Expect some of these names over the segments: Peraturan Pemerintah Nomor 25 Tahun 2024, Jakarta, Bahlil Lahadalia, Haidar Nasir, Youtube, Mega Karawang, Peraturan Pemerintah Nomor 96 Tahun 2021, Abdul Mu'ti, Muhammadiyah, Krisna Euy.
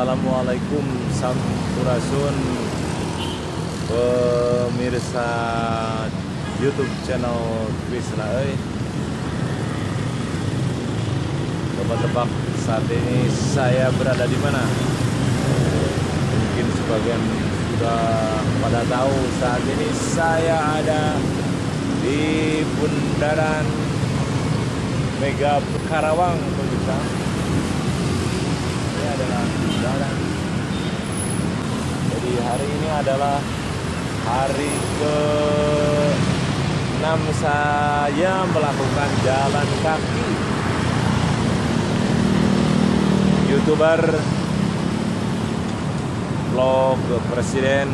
Assalamualaikum sampurasun pemirsa YouTube channel Krisna Euy. Coba tebak saat ini saya berada di mana? Mungkin sebagian sudah pada tahu, saat ini saya ada di bundaran Mega Karawang, pemirsa. Ini adalah bundaran. Jadi hari ini adalah hari ke-6 saya melakukan jalan kaki. Youtuber vlog presiden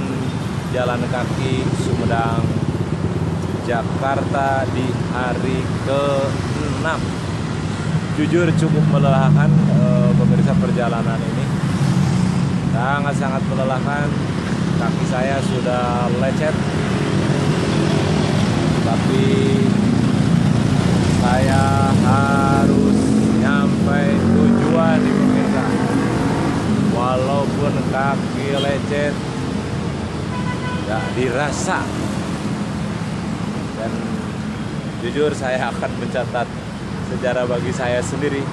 jalan kaki Sumedang Jakarta di hari ke-6. Jujur cukup melelahkan pemirsa perjalanan ini. Sangat-sangat melelahkan. Kaki saya sudah lecet, tapi saya harus nyampe tujuan nih pemirsa. Walaupun kaki lecet, ya dirasa. Dan jujur saya akan mencatat sejarah bagi saya sendiri.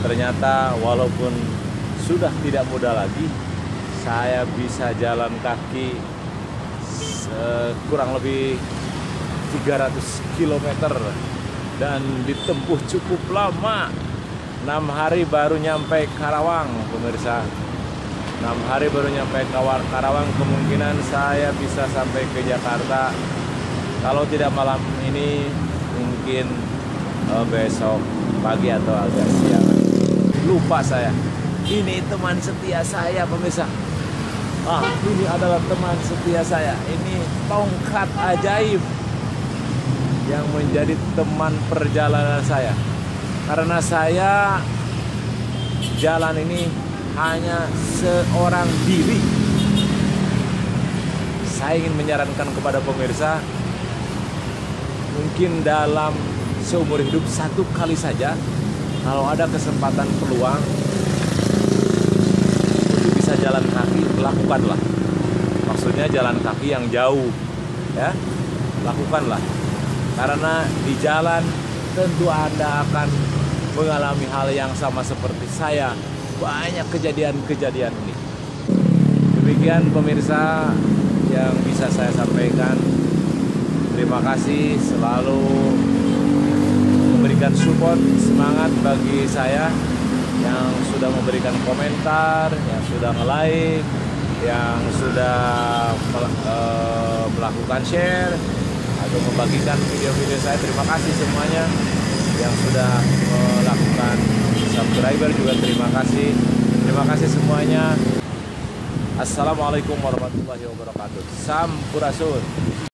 Ternyata walaupun sudah tidak muda lagi, saya bisa jalan kaki kurang lebih 300 km dan ditempuh cukup lama. 6 hari baru nyampe Karawang, pemirsa. 6 hari baru nyampe Karawang, kemungkinan saya bisa sampai ke Jakarta. Kalau tidak malam ini, mungkin besok pagi atau agak siang. Lupa saya. Ini teman setia saya, pemirsa. Ini adalah teman setia saya. Ini tongkat ajaib yang menjadi teman perjalanan saya. Karena saya jalan ini hanya seorang diri. Saya ingin menyarankan kepada pemirsa, mungkin dalam seumur hidup satu kali saja, kalau ada kesempatan peluang jalan kaki, lakukanlah. Maksudnya jalan kaki yang jauh, ya, lakukanlah. Karena di jalan tentu Anda akan mengalami hal yang sama seperti saya. Banyak kejadian-kejadian ini. Demikian pemirsa yang bisa saya sampaikan. Terima kasih selalu memberikan support, semangat bagi saya, yang sudah memberikan komentar, yang sudah nge-like, yang sudah melakukan share atau membagikan video-video saya. Terima kasih semuanya. Yang sudah melakukan subscriber juga terima kasih. Terima kasih semuanya. Assalamualaikum warahmatullahi wabarakatuh. Sampurasun.